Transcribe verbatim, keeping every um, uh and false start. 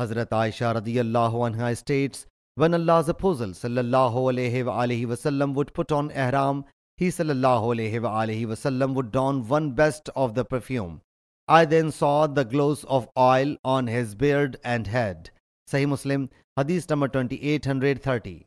Hazrat Aisha radiyallahu anha states, when Allah's Apostle sallallahu alayhi wa alayhi wasallam would put on ihram, he sallallahu alayhi wa alayhi wasallam would don one best of the perfume. I then saw the glows of oil on his beard and head. Sahih Muslim, Hadith number twenty-eight thirty.